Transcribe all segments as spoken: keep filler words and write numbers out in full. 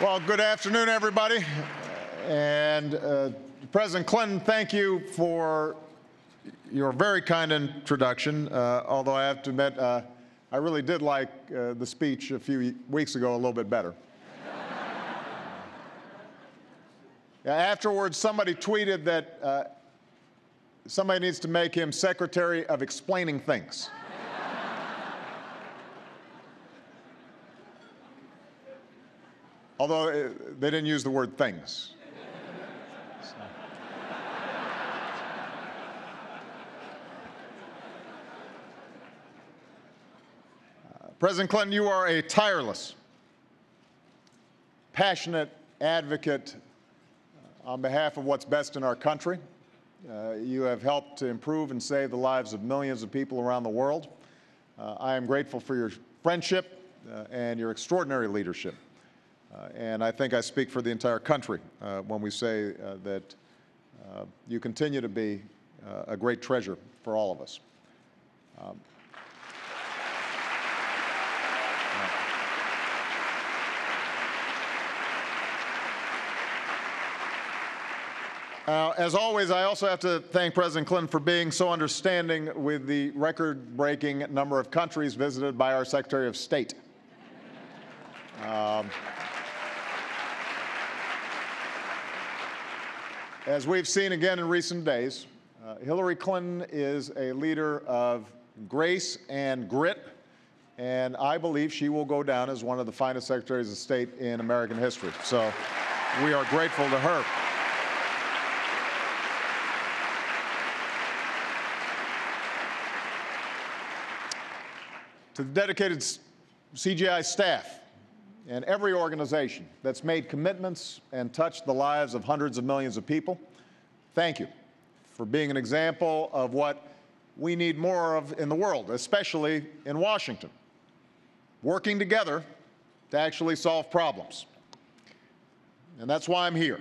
Well, good afternoon, everybody. And uh, President Clinton, thank you for your very kind introduction, uh, although I have to admit, uh, I really did like uh, the speech a few weeks ago a little bit better. Afterwards, somebody tweeted that uh, somebody needs to make him Secretary of Explaining Things. Although it, they didn't use the word things. So. Uh, President Clinton, you are a tireless, passionate advocate on behalf of what's best in our country. Uh, you have helped to improve and save the lives of millions of people around the world. Uh, I am grateful for your friendship uh, and your extraordinary leadership. Uh, and I think I speak for the entire country uh, when we say uh, that uh, you continue to be uh, a great treasure for all of us. Um, Uh, as always, I also have to thank President Clinton for being so understanding with the record-breaking number of countries visited by our Secretary of State. Um, as we've seen again in recent days, uh, Hillary Clinton is a leader of grace and grit, and I believe she will go down as one of the finest Secretaries of State in American history. So we are grateful to her. To the dedicated C G I staff and every organization that's made commitments and touched the lives of hundreds of millions of people, thank you for being an example of what we need more of in the world, especially in Washington, working together to actually solve problems. And that's why I'm here.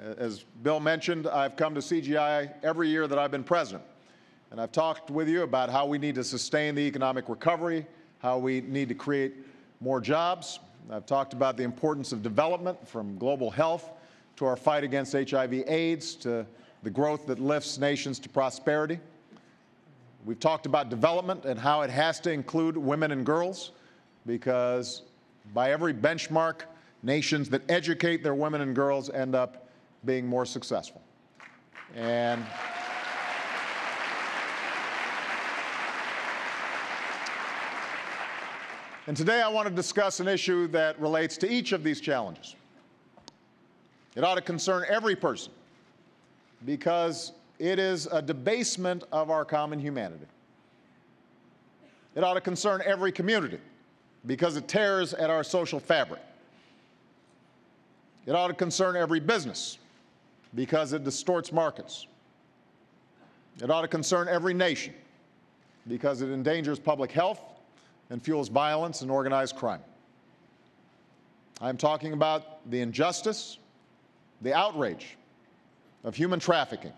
As Bill mentioned, I've come to C G I every year that I've been president. And I've talked with you about how we need to sustain the economic recovery, how we need to create more jobs. I've talked about the importance of development, from global health to our fight against H I V AIDS to the growth that lifts nations to prosperity. We've talked about development and how it has to include women and girls, because by every benchmark, nations that educate their women and girls end up being more successful. And And today I want to discuss an issue that relates to each of these challenges. It ought to concern every person, because it is a debasement of our common humanity. It ought to concern every community, because it tears at our social fabric. It ought to concern every business, because it distorts markets. It ought to concern every nation, because it endangers public health and fuels violence and organized crime. I'm talking about the injustice, the outrage of human trafficking,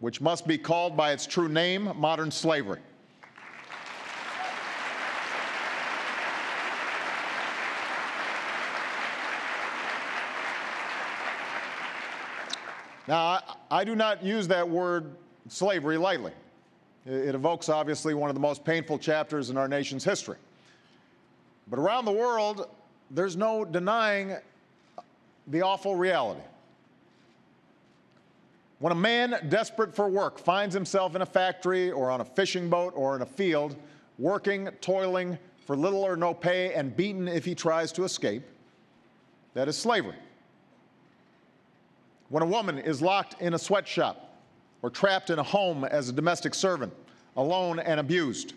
which must be called by its true name, modern slavery. Now, I, I do not use that word slavery lightly. It evokes, obviously, one of the most painful chapters in our nation's history. But around the world, there's no denying the awful reality. When a man desperate for work finds himself in a factory or on a fishing boat or in a field, working, toiling for little or no pay and beaten if he tries to escape, that is slavery. When a woman is locked in a sweatshop or trapped in a home as a domestic servant, alone and abused,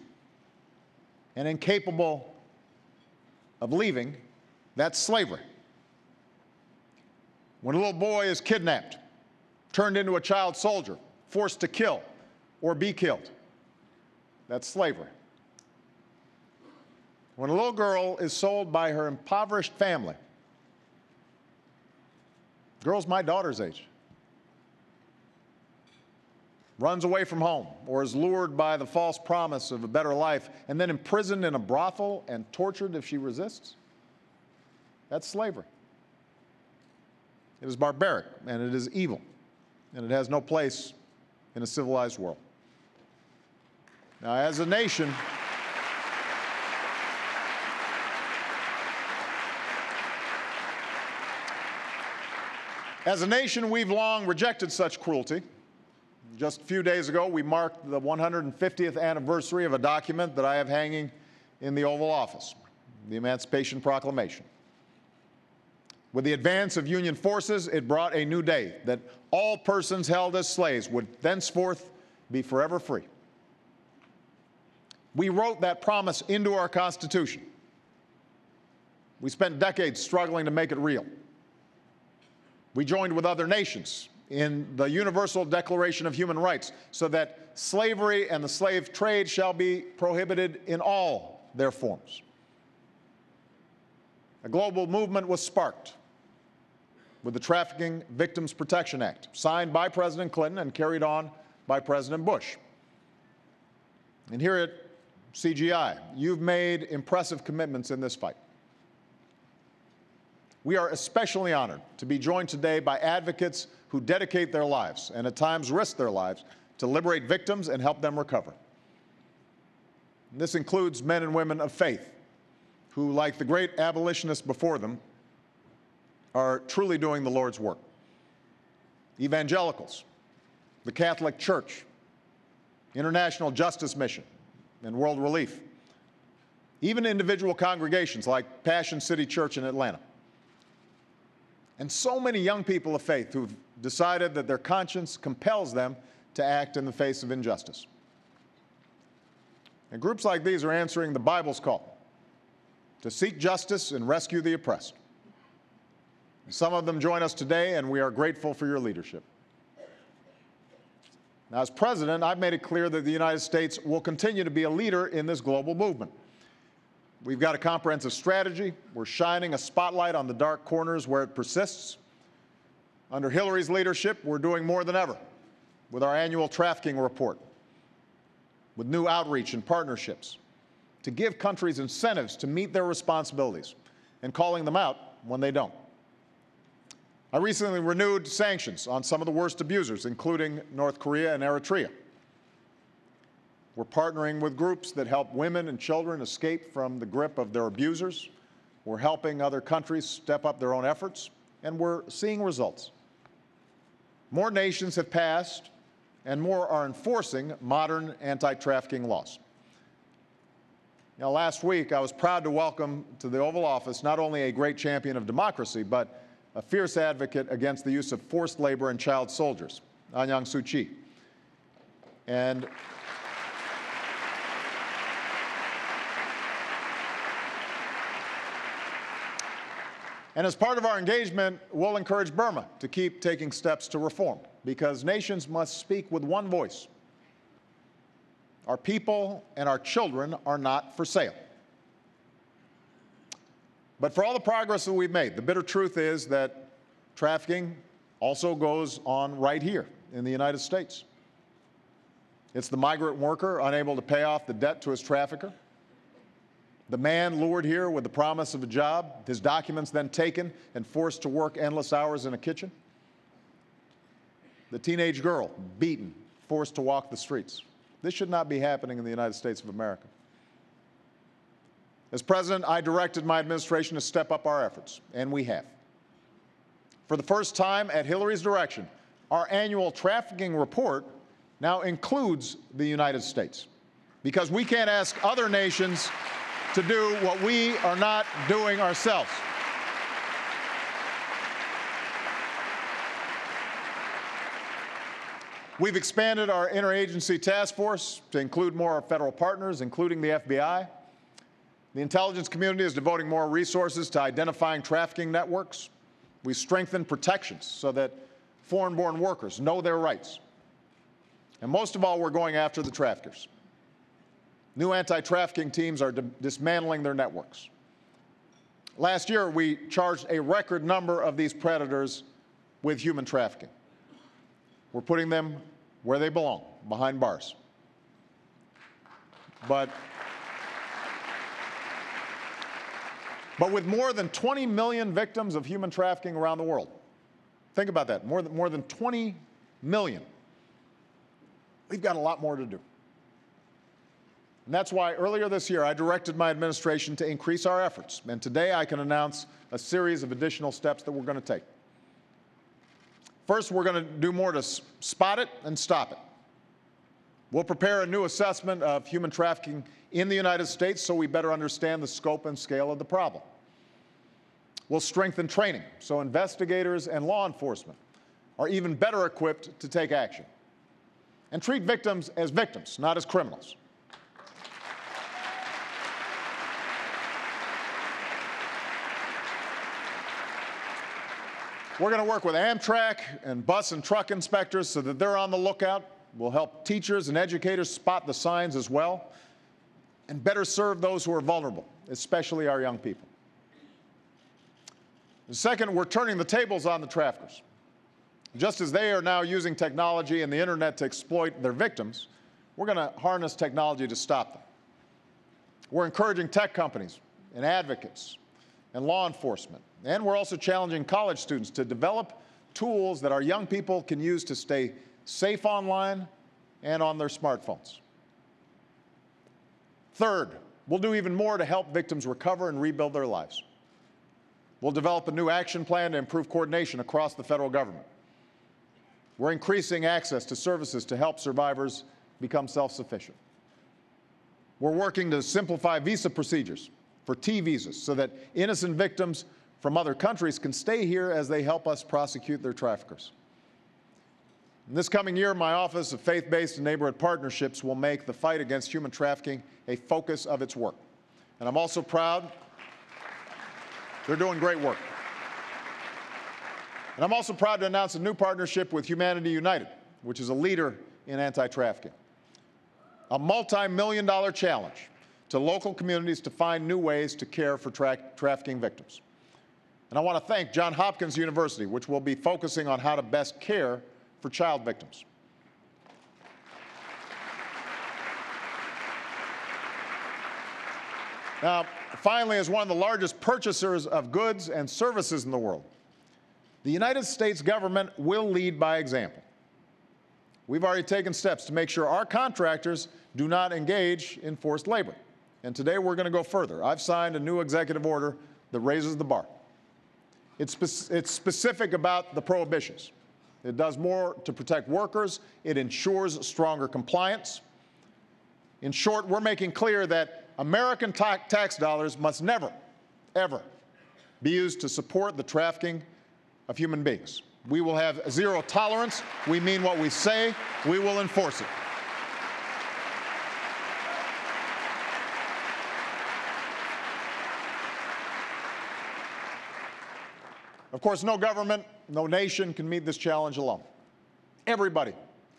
and incapable of leaving, that's slavery. When a little boy is kidnapped, turned into a child soldier, forced to kill or be killed, that's slavery. When a little girl is sold by her impoverished family, girls my daughter's age, runs away from home or is lured by the false promise of a better life and then imprisoned in a brothel and tortured if she resists, That's slavery. It is barbaric, and it is evil, and it has no place in a civilized world. Now, as a nation, as a nation, we've long rejected such cruelty. Just a few days ago, we marked the one hundred fiftieth anniversary of a document that I have hanging in the Oval Office, the Emancipation Proclamation. With the advance of Union forces, it brought a new day that all persons held as slaves would thenceforth be forever free. We wrote that promise into our Constitution. We spent decades struggling to make it real. We joined with other nations in the Universal Declaration of Human Rights so that slavery and the slave trade shall be prohibited in all their forms. A global movement was sparked with the Trafficking Victims Protection Act, signed by President Clinton and carried on by President Bush. And here at C G I, you've made impressive commitments in this fight. We are especially honored to be joined today by advocates who dedicate their lives and at times risk their lives to liberate victims and help them recover. And this includes men and women of faith who, like the great abolitionists before them, are truly doing the Lord's work. Evangelicals, the Catholic Church, International Justice Mission, and World Relief. Even individual congregations like Passion City Church in Atlanta. And so many young people of faith who've decided that their conscience compels them to act in the face of injustice. And groups like these are answering the Bible's call to seek justice and rescue the oppressed. Some of them join us today, and we are grateful for your leadership. Now, as president, I've made it clear that the United States will continue to be a leader in this global movement. We've got a comprehensive strategy. We're shining a spotlight on the dark corners where it persists. Under Hillary's leadership, we're doing more than ever with our annual trafficking report, with new outreach and partnerships, to give countries incentives to meet their responsibilities and calling them out when they don't. I recently renewed sanctions on some of the worst abusers, including North Korea and Eritrea. We're partnering with groups that help women and children escape from the grip of their abusers. We're helping other countries step up their own efforts, and we're seeing results. More nations have passed, and more are enforcing modern anti-trafficking laws. Now, last week, I was proud to welcome to the Oval Office not only a great champion of democracy, but a fierce advocate against the use of forced labor and child soldiers, Aung San Suu Kyi. And And as part of our engagement, we'll encourage Burma to keep taking steps to reform, because nations must speak with one voice. Our people and our children are not for sale. But for all the progress that we've made, the bitter truth is that trafficking also goes on right here in the United States. It's the migrant worker unable to pay off the debt to his trafficker, the man lured here with the promise of a job, his documents then taken and forced to work endless hours in a kitchen, the teenage girl beaten, forced to walk the streets. This should not be happening in the United States of America. As president, I directed my administration to step up our efforts, and we have. For the first time, at Hillary's direction, our annual trafficking report now includes the United States, because we can't ask other nations to do what we are not doing ourselves. We've expanded our interagency task force to include more federal partners, including the F B I. The intelligence community is devoting more resources to identifying trafficking networks. We strengthen protections so that foreign-born workers know their rights. And most of all, we're going after the traffickers. New anti-trafficking teams are dismantling their networks. Last year, we charged a record number of these predators with human trafficking. We're putting them where they belong, behind bars. But but with more than twenty million victims of human trafficking around the world. Think about that, more than, more than twenty million. We've got a lot more to do. And that's why earlier this year I directed my administration to increase our efforts. And today I can announce a series of additional steps that we're going to take. First, we're going to do more to spot it and stop it. We'll prepare a new assessment of human trafficking in the United States so we better understand the scope and scale of the problem. We'll strengthen training so investigators and law enforcement are even better equipped to take action. And treat victims as victims, not as criminals. We're going to work with Amtrak and bus and truck inspectors so that they're on the lookout. We'll help teachers and educators spot the signs as well and better serve those who are vulnerable, especially our young people. And second, we're turning the tables on the traffickers. Just as they are now using technology and the internet to exploit their victims, we're going to harness technology to stop them. We're encouraging tech companies and advocates and law enforcement, and we're also challenging college students to develop tools that our young people can use to stay safe online and on their smartphones. Third, we'll do even more to help victims recover and rebuild their lives. We'll develop a new action plan to improve coordination across the federal government. We're increasing access to services to help survivors become self-sufficient. We're working to simplify visa procedures for T visas so that innocent victims from other countries can stay here as they help us prosecute their traffickers. And this coming year, my Office of Faith-Based and Neighborhood Partnerships will make the fight against human trafficking a focus of its work. And I'm also proud they're doing great work. And I'm also proud to announce a new partnership with Humanity United, which is a leader in anti-trafficking. A multi-million dollar challenge to local communities to find new ways to care for tra trafficking victims. And I want to thank Johns Hopkins University, which will be focusing on how to best care for child victims. Now, finally, as one of the largest purchasers of goods and services in the world, the United States government will lead by example. We've already taken steps to make sure our contractors do not engage in forced labor. And today we're going to go further. I've signed a new executive order that raises the bar. It's, spe it's specific about the prohibitions. It does more to protect workers. It ensures stronger compliance. In short, we're making clear that American ta tax dollars must never, ever be used to support the trafficking of human beings. We will have zero tolerance. We mean what we say. We will enforce it. Of course, no government, no nation can meet this challenge alone. Everybody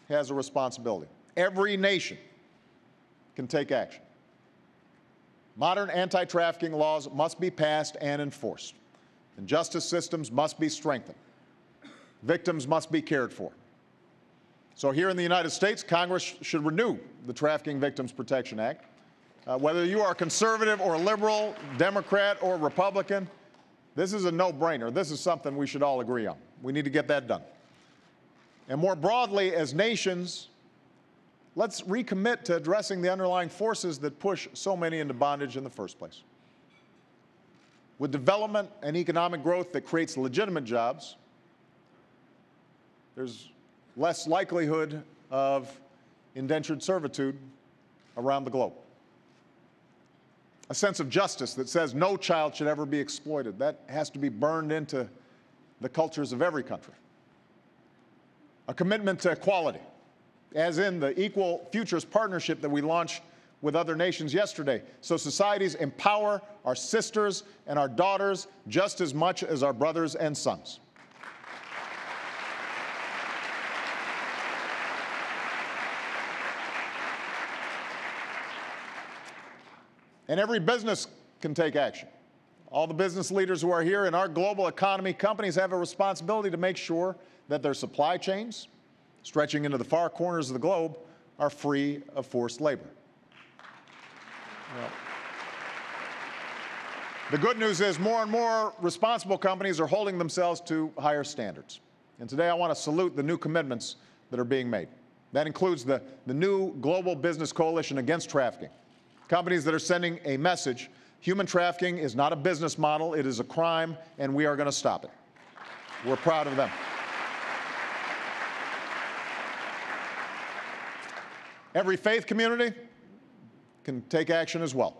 has a responsibility. Every nation can take action. Modern anti-trafficking laws must be passed and enforced, and justice systems must be strengthened. Victims must be cared for. So here in the United States, Congress should renew the Trafficking Victims Protection Act. Uh, whether you are conservative or liberal, Democrat or Republican, this is a no-brainer. This is something we should all agree on. We need to get that done. And more broadly, as nations, let's recommit to addressing the underlying forces that push so many into bondage in the first place. With development and economic growth that creates legitimate jobs, there's less likelihood of indentured servitude around the globe. A sense of justice that says no child should ever be exploited. That has to be burned into the cultures of every country. A commitment to equality, as in the Equal Futures Partnership that we launched with other nations yesterday, so societies empower our sisters and our daughters just as much as our brothers and sons. And every business can take action. All the business leaders who are here in our global economy, companies have a responsibility to make sure that their supply chains, stretching into the far corners of the globe, are free of forced labor. Well, The good news is more and more responsible companies are holding themselves to higher standards. And today I want to salute the new commitments that are being made. That includes the, the new Global Business Coalition Against Trafficking. Companies that are sending a message: human trafficking is not a business model, it is a crime, and we are going to stop it. We're proud of them. Every faith community can take action as well,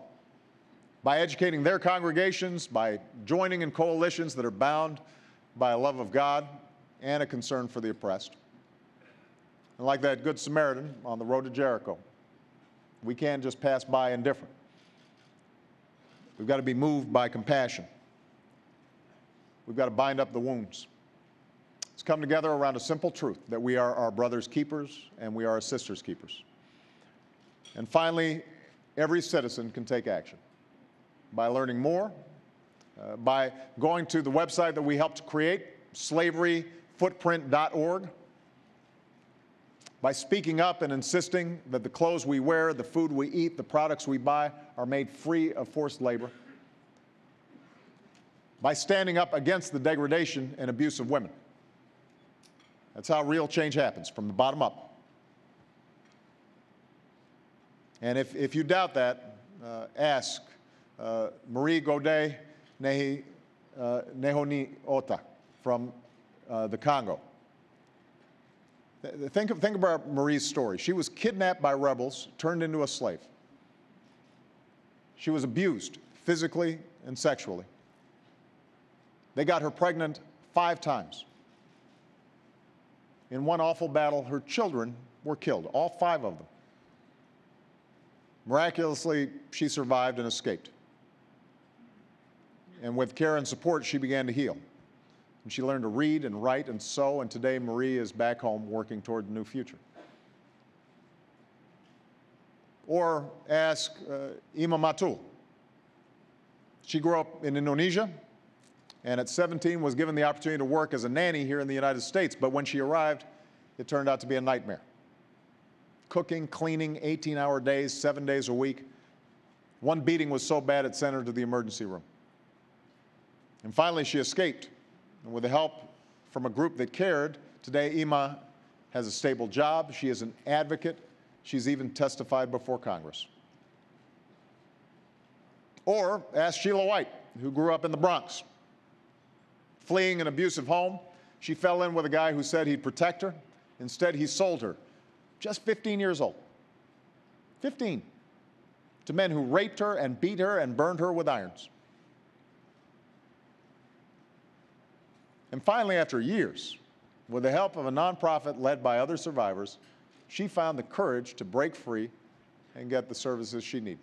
by educating their congregations, by joining in coalitions that are bound by a love of God and a concern for the oppressed. And like that Good Samaritan on the road to Jericho, we can't just pass by indifferent. We've got to be moved by compassion. We've got to bind up the wounds. Let's come together around a simple truth, that we are our brother's keepers and we are our sister's keepers. And finally, every citizen can take action, by learning more, uh, by going to the website that we helped create, slavery footprint dot org, by speaking up and insisting that the clothes we wear, the food we eat, the products we buy are made free of forced labor, by standing up against the degradation and abuse of women. That's how real change happens, from the bottom up. And if, if you doubt that, uh, ask Uh, Marie Godet Nehi uh, Nehoni Ota from uh, the Congo. Th think, of, think about Marie's story. She was kidnapped by rebels, turned into a slave. She was abused physically and sexually. They got her pregnant five times. In one awful battle, her children were killed, all five of them. Miraculously, she survived and escaped. And with care and support, she began to heal. And she learned to read and write and sew, and today Marie is back home working toward a new future. Or ask uh, Ima Matul. She grew up in Indonesia, and at seventeen was given the opportunity to work as a nanny here in the United States, but when she arrived, it turned out to be a nightmare. Cooking, cleaning, eighteen hour days, seven days a week. One beating was so bad it sent her to the emergency room. And finally, she escaped. And with the help from a group that cared, today Ima has a stable job. She is an advocate. She's even testified before Congress. Or ask Sheila White, who grew up in the Bronx. Fleeing an abusive home, she fell in with a guy who said he'd protect her. Instead, he sold her, just fifteen years old, fifteen, to men who raped her and beat her and burned her with irons. And finally, after years, with the help of a nonprofit led by other survivors, she found the courage to break free and get the services she needed.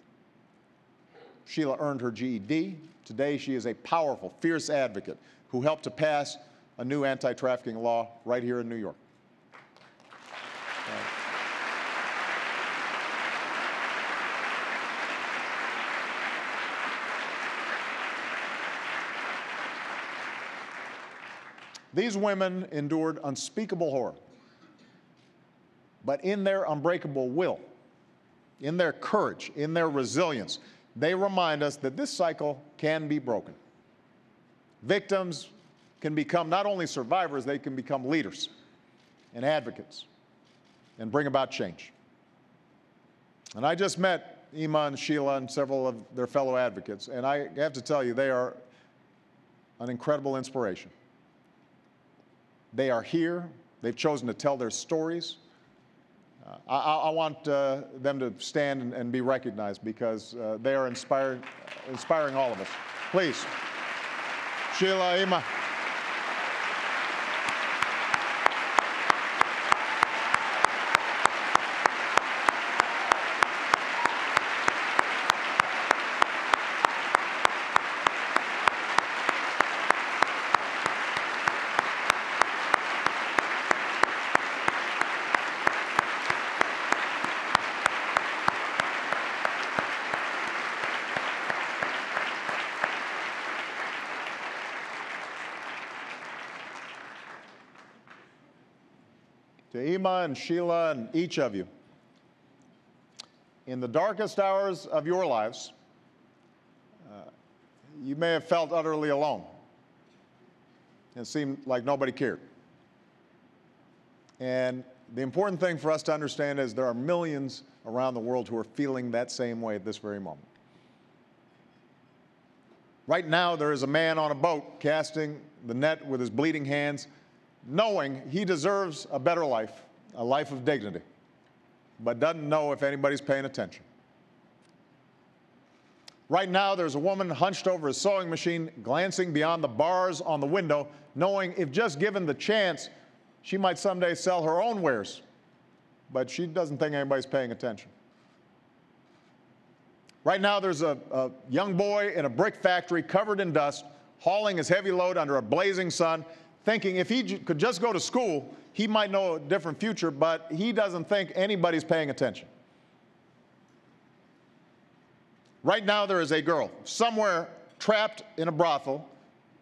Sheila earned her G E D. Today, she is a powerful, fierce advocate who helped to pass a new anti-trafficking law right here in New York. Uh, These women endured unspeakable horror, but in their unbreakable will, in their courage, in their resilience, they remind us that this cycle can be broken. Victims can become not only survivors, they can become leaders and advocates and bring about change. And I just met Ima and Sheila and several of their fellow advocates, and I have to tell you, they are an incredible inspiration. They are here. They've chosen to tell their stories. Uh, I, I want uh, them to stand and, and be recognized because uh, they are inspired, uh, inspiring all of us. Please, Sheila, Ima. Ima and Sheila and each of you, in the darkest hours of your lives, uh, you may have felt utterly alone and seemed like nobody cared. And the important thing for us to understand is there are millions around the world who are feeling that same way at this very moment. Right now, there is a man on a boat casting the net with his bleeding hands, knowing he deserves a better life, a life of dignity, but doesn't know if anybody's paying attention. Right now, there's a woman hunched over a sewing machine, glancing beyond the bars on the window, knowing if just given the chance, she might someday sell her own wares, but she doesn't think anybody's paying attention. Right now, there's a, a young boy in a brick factory covered in dust, hauling his heavy load under a blazing sun, thinking if he j- could just go to school, he might know a different future, but he doesn't think anybody's paying attention. Right now, there is a girl somewhere trapped in a brothel,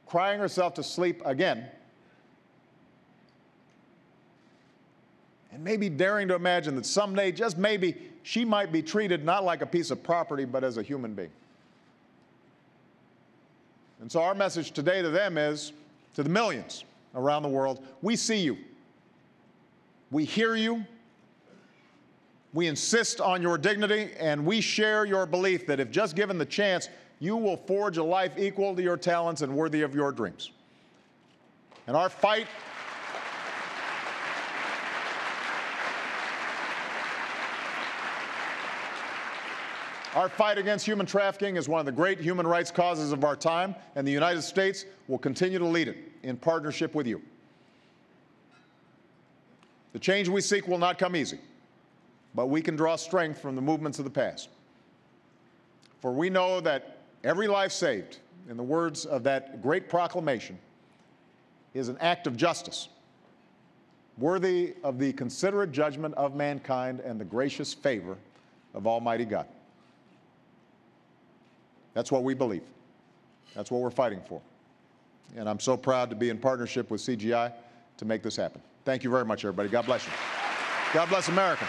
crying herself to sleep again, and maybe daring to imagine that someday, just maybe, she might be treated not like a piece of property, but as a human being. And so our message today to them is, to the millions around the world, we see you, we hear you, we insist on your dignity, and we share your belief that if just given the chance, you will forge a life equal to your talents and worthy of your dreams. And our fight Our fight against human trafficking is one of the great human rights causes of our time, and the United States will continue to lead it in partnership with you. The change we seek will not come easy, but we can draw strength from the movements of the past. For we know that every life saved, in the words of that great proclamation, is an act of justice, worthy of the considerate judgment of mankind and the gracious favor of Almighty God. That's what we believe. That's what we're fighting for. And I'm so proud to be in partnership with C G I to make this happen. Thank you very much, everybody. God bless you. God bless America.